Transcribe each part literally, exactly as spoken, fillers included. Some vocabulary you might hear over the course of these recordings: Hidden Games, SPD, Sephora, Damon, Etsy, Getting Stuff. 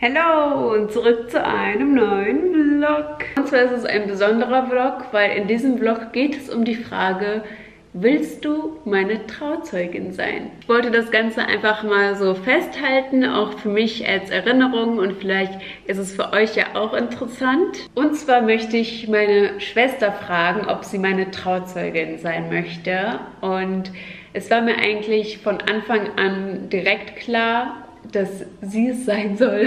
Hallo und zurück zu einem neuen Vlog. Und zwar ist es ein besonderer Vlog, weil in diesem Vlog geht es um die Frage, willst du meine Trauzeugin sein? Ich wollte das Ganze einfach mal so festhalten, auch für mich als Erinnerung, und vielleicht ist es für euch ja auch interessant. Und zwar möchte ich meine Schwester fragen, ob sie meine Trauzeugin sein möchte. Und es war mir eigentlich von Anfang an direkt klar, dass sie es sein soll.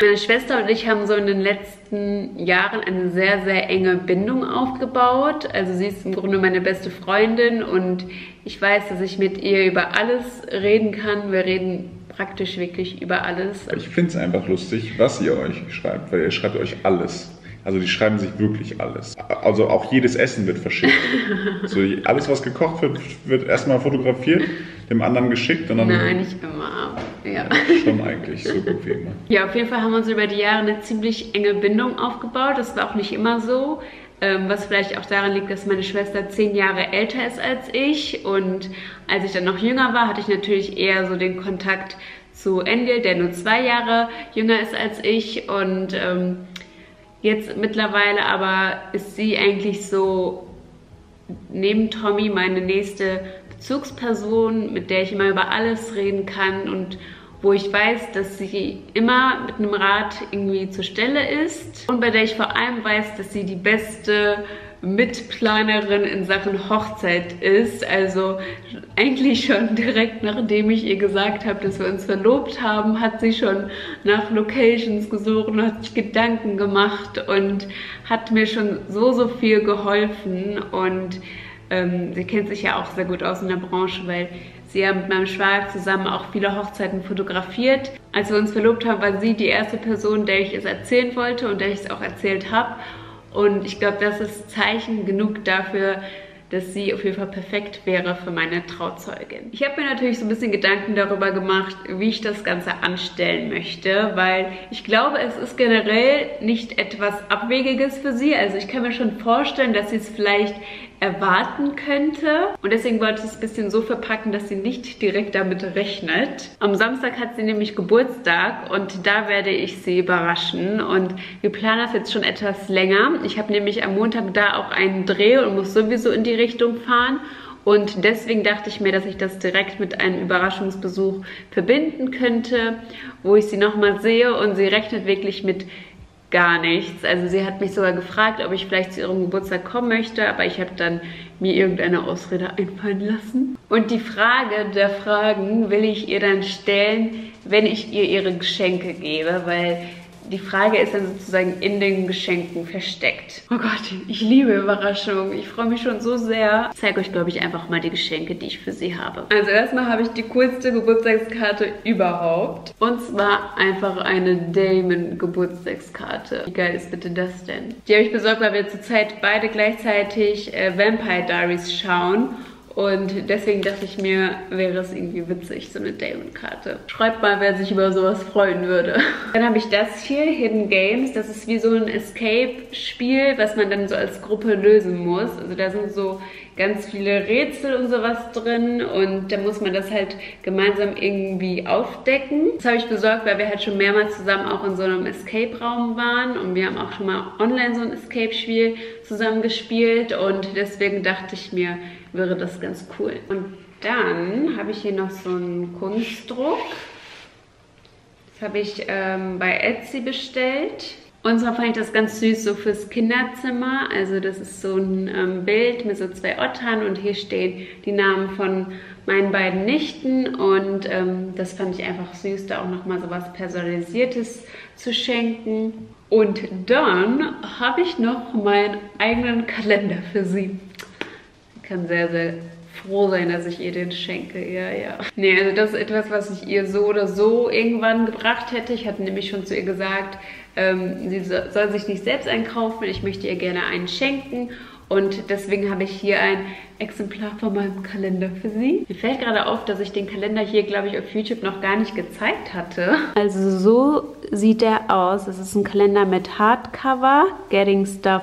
Meine Schwester und ich haben so in den letzten Jahren eine sehr, sehr enge Bindung aufgebaut. Also sie ist im Grunde meine beste Freundin und ich weiß, dass ich mit ihr über alles reden kann. Wir reden praktisch wirklich über alles. Ich finde es einfach lustig, was ihr euch schreibt, weil ihr schreibt euch alles. Also die schreiben sich wirklich alles. Also auch jedes Essen wird verschickt. So, alles, was gekocht wird, wird erstmal fotografiert, dem anderen geschickt. Und dann Nein, nicht immer. Ja. Ja, schon eigentlich, so gut wie immer. Ja, auf jeden Fall haben wir uns über die Jahre eine ziemlich enge Bindung aufgebaut. Das war auch nicht immer so. Was vielleicht auch daran liegt, dass meine Schwester zehn Jahre älter ist als ich. Und als ich dann noch jünger war, hatte ich natürlich eher so den Kontakt zu Engel, der nur zwei Jahre jünger ist als ich. Und ähm, jetzt mittlerweile aber ist sie eigentlich so neben Tommy meine nächste Bezugsperson, mit der ich immer über alles reden kann und wo ich weiß, dass sie immer mit einem Rat irgendwie zur Stelle ist und bei der ich vor allem weiß, dass sie die beste Mitplanerin in Sachen Hochzeit ist. Also eigentlich schon direkt nachdem ich ihr gesagt habe, dass wir uns verlobt haben, hat sie schon nach Locations gesucht und hat sich Gedanken gemacht und hat mir schon so, so viel geholfen. Und ähm, sie kennt sich ja auch sehr gut aus in der Branche, weil sie ja mit meinem Schwager zusammen auch viele Hochzeiten fotografiert. Als wir uns verlobt haben, war sie die erste Person, der ich es erzählen wollte und der ich es auch erzählt habe. Und ich glaube, das ist Zeichen genug dafür, dass sie auf jeden Fall perfekt wäre für meine Trauzeugin. Ich habe mir natürlich so ein bisschen Gedanken darüber gemacht, wie ich das Ganze anstellen möchte, weil ich glaube, es ist generell nicht etwas Abwegiges für sie. Also ich kann mir schon vorstellen, dass sie es vielleicht erwarten könnte. Und deswegen wollte ich es ein bisschen so verpacken, dass sie nicht direkt damit rechnet. Am Samstag hat sie nämlich Geburtstag und da werde ich sie überraschen. Und wir planen das jetzt schon etwas länger. Ich habe nämlich am Montag da auch einen Dreh und muss sowieso in die Richtung fahren. Und deswegen dachte ich mir, dass ich das direkt mit einem Überraschungsbesuch verbinden könnte, wo ich sie nochmal sehe. Und sie rechnet wirklich mit gar nichts. Also sie hat mich sogar gefragt, ob ich vielleicht zu ihrem Geburtstag kommen möchte, aber ich habe dann mir irgendeine Ausrede einfallen lassen. Und die Frage der Fragen will ich ihr dann stellen, wenn ich ihr ihre Geschenke gebe, weil die Frage ist dann sozusagen in den Geschenken versteckt. Oh Gott, ich liebe Überraschungen. Ich freue mich schon so sehr. Ich zeige euch, glaube ich, einfach mal die Geschenke, die ich für sie habe. Also erstmal habe ich die coolste Geburtstagskarte überhaupt. Und zwar einfach eine Damon-Geburtstagskarte. Wie geil ist bitte das denn? Die habe ich besorgt, weil wir zurzeit beide gleichzeitig äh, Vampire Diaries schauen. Und deswegen dachte ich mir, wäre es irgendwie witzig, so eine Damon-Karte. Schreibt mal, wer sich über sowas freuen würde. Dann habe ich das hier, Hidden Games. Das ist wie so ein Escape-Spiel, was man dann so als Gruppe lösen muss. Also da sind so ganz viele Rätsel und sowas drin und da muss man das halt gemeinsam irgendwie aufdecken. Das habe ich besorgt, weil wir halt schon mehrmals zusammen auch in so einem Escape-Raum waren und wir haben auch schon mal online so ein Escape-Spiel zusammen gespielt und deswegen dachte ich mir, wäre das ganz cool. Und dann habe ich hier noch so einen Kunstdruck. Das habe ich ähm, bei Etsy bestellt. Und zwar fand ich das ganz süß, so fürs Kinderzimmer. Also das ist so ein ähm, Bild mit so zwei Ottern und hier stehen die Namen von meinen beiden Nichten. Und ähm, das fand ich einfach süß, da auch nochmal so was Personalisiertes zu schenken. Und dann habe ich noch meinen eigenen Kalender für sie. Ich kann sehr, sehr froh sein, dass ich ihr den schenke, ja, ja. Nee, also das ist etwas, was ich ihr so oder so irgendwann gebracht hätte. Ich hatte nämlich schon zu ihr gesagt, ähm, sie soll sich nicht selbst einkaufen, ich möchte ihr gerne einen schenken. Und deswegen habe ich hier ein Exemplar von meinem Kalender für sie. Mir fällt gerade auf, dass ich den Kalender hier, glaube ich, auf YouTube noch gar nicht gezeigt hatte. Also so sieht er aus. Es ist ein Kalender mit Hardcover, Getting Stuff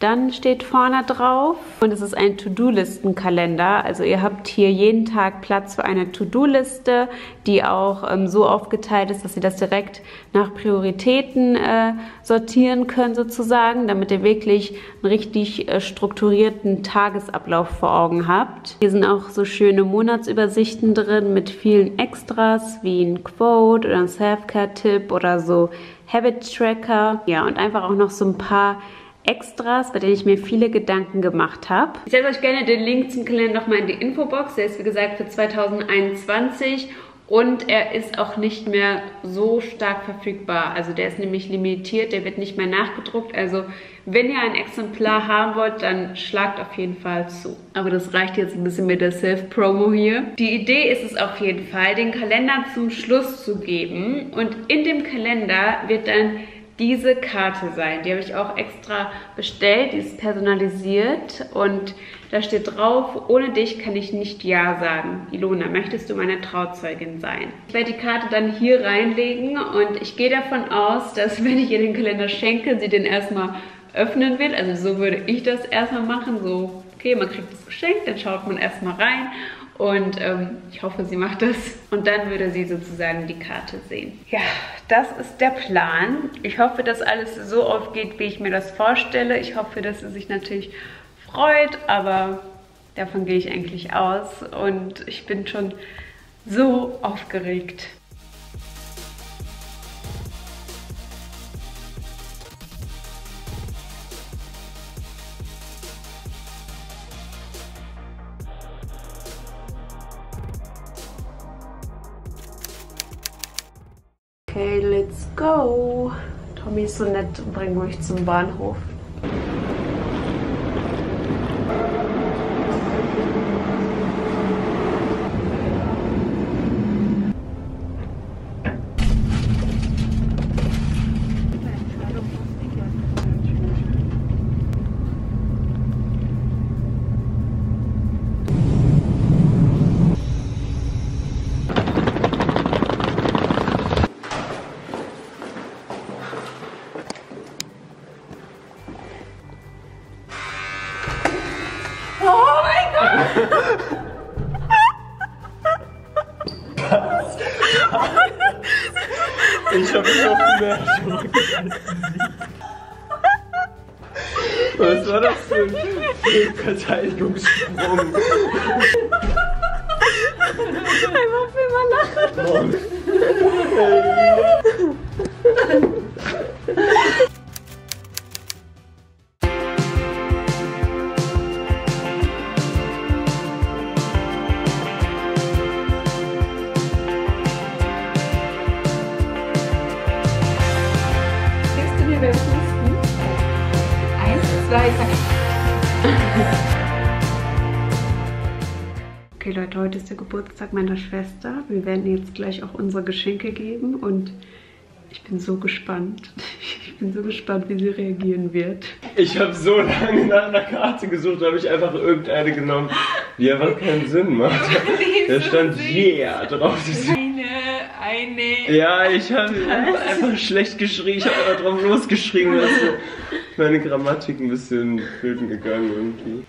Dann steht vorne drauf, und es ist ein To-Do-Listen-Kalender. Also ihr habt hier jeden Tag Platz für eine To-Do-Liste, die auch ähm, so aufgeteilt ist, dass ihr das direkt nach Prioritäten äh, sortieren könnt sozusagen, damit ihr wirklich einen richtig äh, strukturierten Tagesablauf vor Augen habt. Hier sind auch so schöne Monatsübersichten drin mit vielen Extras, wie ein Quote oder ein Self-Care-Tipp oder so Habit-Tracker. Ja, und einfach auch noch so ein paar Extras, bei denen ich mir viele Gedanken gemacht habe. Ich setze euch gerne den Link zum Kalender nochmal in die Infobox. Der ist wie gesagt für zweitausendeinundzwanzig und er ist auch nicht mehr so stark verfügbar. Also der ist nämlich limitiert, der wird nicht mehr nachgedruckt. Also wenn ihr ein Exemplar haben wollt, dann schlagt auf jeden Fall zu. Aber das reicht jetzt ein bisschen mit der Self-Promo hier. Die Idee ist es auf jeden Fall, den Kalender zum Schluss zu geben, und in dem Kalender wird dann diese Karte sein. Die habe ich auch extra bestellt, die ist personalisiert und da steht drauf, ohne dich kann ich nicht Ja sagen. Ilona, möchtest du meine Trauzeugin sein? Ich werde die Karte dann hier reinlegen und ich gehe davon aus, dass wenn ich ihr den Kalender schenke, sie den erstmal öffnen wird. Also so würde ich das erstmal machen, so okay, man kriegt das Geschenk, dann schaut man erstmal rein. Und ähm, ich hoffe, sie macht das. Und dann würde sie sozusagen die Karte sehen. Ja, das ist der Plan. Ich hoffe, dass alles so aufgeht, wie ich mir das vorstelle. Ich hoffe, dass sie sich natürlich freut, aber davon gehe ich eigentlich aus. Und ich bin schon so aufgeregt. Okay, let's go. Tommy ist so nett und bringt mich zum Bahnhof. Ich hab mich noch mehr erschrocken als sie. Was war das für ein, für ein Verteidigungssprung? Einfach für immer lachen. Oh. Okay Leute, heute ist der Geburtstag meiner Schwester. Wir werden jetzt gleich auch unsere Geschenke geben und ich bin so gespannt. Ich bin so gespannt, wie sie reagieren wird. Ich habe so lange nach einer Karte gesucht, da habe ich einfach irgendeine genommen, die einfach keinen Sinn macht. Da stand Yeah drauf. Eine, eine... Ja, ich habe einfach schlecht geschrieben, ich habe einfach drauf losgeschrieben, dass meine Grammatik ein bisschen flöten gegangen irgendwie.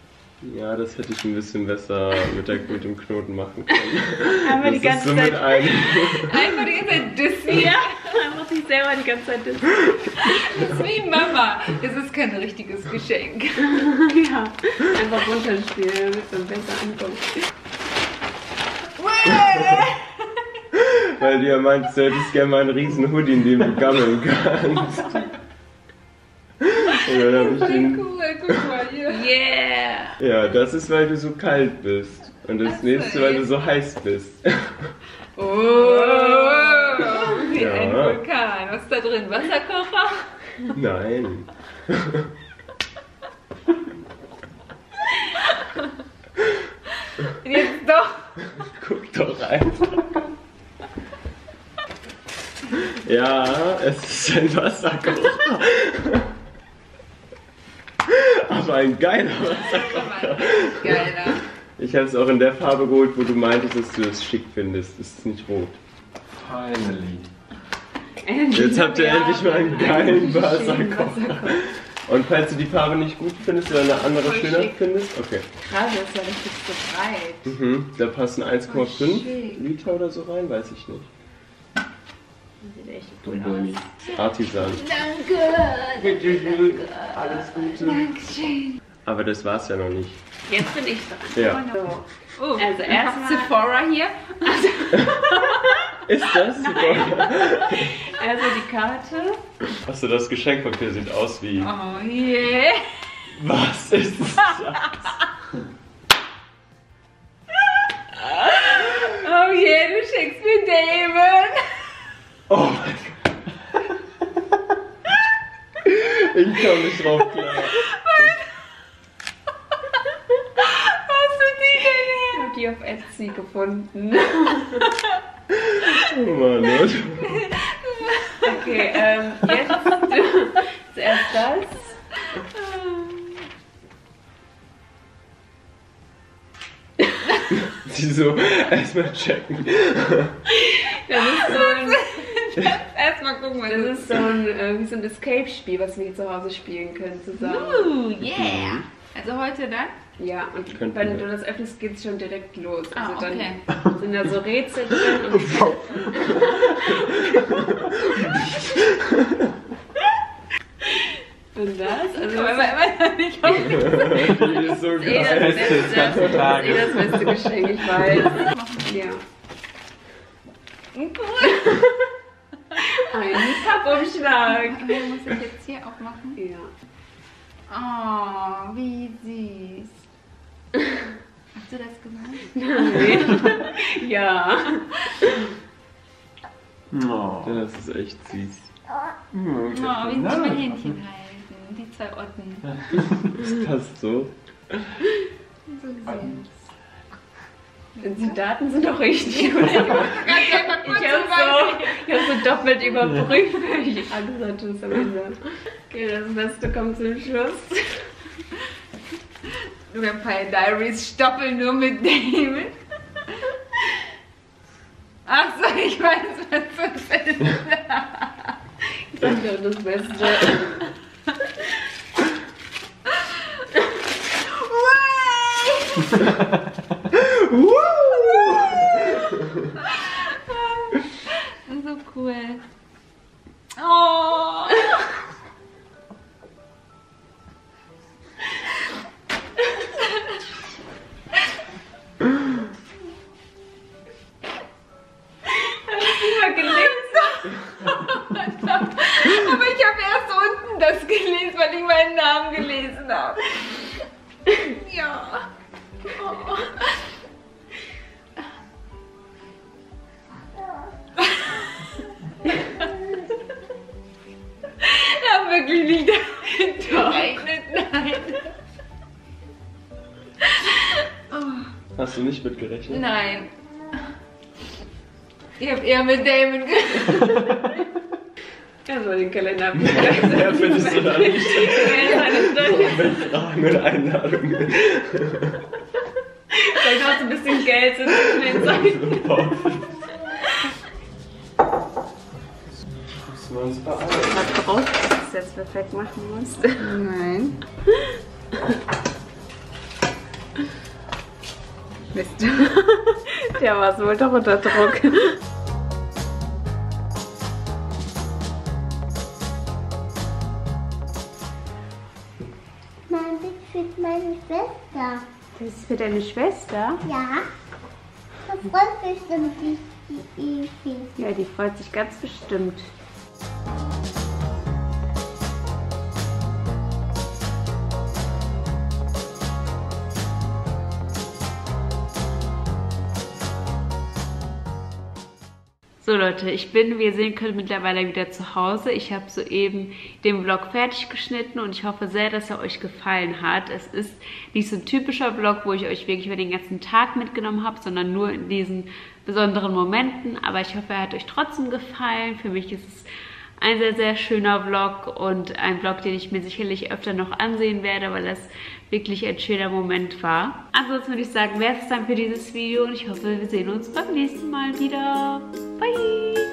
Ja, das hätte ich ein bisschen besser mit, der, mit dem Knoten machen können. Einmal die ganze Zeit Einfach die ganze Zeit Disney. Ja, man muss sich selber die ganze Zeit Disney. Das ist wie Mama. Das ist kein richtiges Geschenk. Ja, einfach runterspielen, damit man besser ankommt. Weil du ja meinst, du hättest gerne mal einen riesen Hoodie, in dem du gammeln kannst. Ja, da das ist cool, guck mal hier. Yeah! Ja, das ist, weil du so kalt bist. Und das, das nächste, weil du so heiß bist. Oh! Wie ja. Ein Vulkan. Was ist da drin? Wasserkocher? Nein. Jetzt doch! Guck doch einfach. Ja, es ist ein Wasserkocher. Aber ein geiler Wasserkocher. Geiler. Ich habe es auch in der Farbe geholt, wo du meintest, dass du es schick findest. Es ist nicht rot. Finally. Endlich. Jetzt habt ihr ja endlich mal einen geilen Wasserkocher. Wasserkocher. Und falls du die Farbe nicht gut findest oder eine andere voll schöner schick. findest, okay. Krass, das ist ja richtig so breit. Mhm, da passen eins Komma fünf Liter oder so rein, weiß ich nicht. Das sieht echt cool aus. Artisan. Danke, bitte schön. Alles Gute. Dankeschön. Aber das war's ja noch nicht. Jetzt bin ich dran. Ja. Oh, no. oh, also erst Sephora hier. Also ist das Sephora? Also die Karte. Achso, das Geschenkpapier sieht aus wie... Oh yeah. Was ist das? Oh yeah, du schickst mir Damon. Oh mein Gott. Ich komme nicht drauf klar. Was sind die denn her? Ich hab die auf Etsy gefunden. Oh mein Gott. Okay, ähm, jetzt zuerst das. Die so erstmal checken. Das ist so ein... Erstmal gucken, weil das ist so ein, äh, so ein Escape-Spiel, was wir zu Hause spielen können zusammen. Ooh, yeah! Also heute dann? Ja, und Könnten wenn wir. du das öffnest, geht es schon direkt los. Also ah, okay. Dann sind da so Rätsel drin. Und und das? Also wenn man immer nicht auf die ist so geil. Das ist das, das, das, eh das beste Geschenk, ich weiß. Ja. Cool. Ein Pappumschlag. Muss ich jetzt hier auch machen? Ja. Oh, wie süß. Hast du das gemacht? Nein. Ja. Oh, das ist echt süß. Oh, wie süß mein Händchen halten. Die zwei Otten. Das passt so. So süß. Die Daten sind doch richtig. Oder? Ich habe so, hab so doppelt überprüft, weil ich alles hatte. Okay, das Beste kommt zum Schluss. Vampire Diaries stoppeln nur mit Damon. Achso, ich weiß, was das ist. Das ist doch das Beste. Das ist so cool. Oh. Hast du nicht mitgerechnet? Nein. Ich hab eher mit Damon gerechnet. Kannst du mal den Kalender abgeben? Ja, findest du da nicht. Mit Fragen und Einladungen. Vielleicht hast du ein bisschen Geld zwischen den Seiten. Müssen wir uns beeilen. Hat groß, dass du es jetzt perfekt machen musst. Nein. Mist. Der war wohl doch unter Druck. Nein, das ist meine Schwester. Das ist für deine Schwester? Ja. Das freut sich bestimmt die Evi. Ja, die freut sich ganz bestimmt. So Leute, ich bin, wie ihr sehen könnt, mittlerweile wieder zu Hause. Ich habe soeben den Vlog fertig geschnitten und ich hoffe sehr, dass er euch gefallen hat. Es ist nicht so ein typischer Vlog, wo ich euch wirklich über den ganzen Tag mitgenommen habe, sondern nur in diesen besonderen Momenten. Aber ich hoffe, er hat euch trotzdem gefallen. Für mich ist es ein sehr, sehr schöner Vlog und ein Vlog, den ich mir sicherlich öfter noch ansehen werde, weil das wirklich ein schöner Moment war. Ansonsten würde ich sagen, wäre es dann für dieses Video und ich hoffe, wir sehen uns beim nächsten Mal wieder. Bye!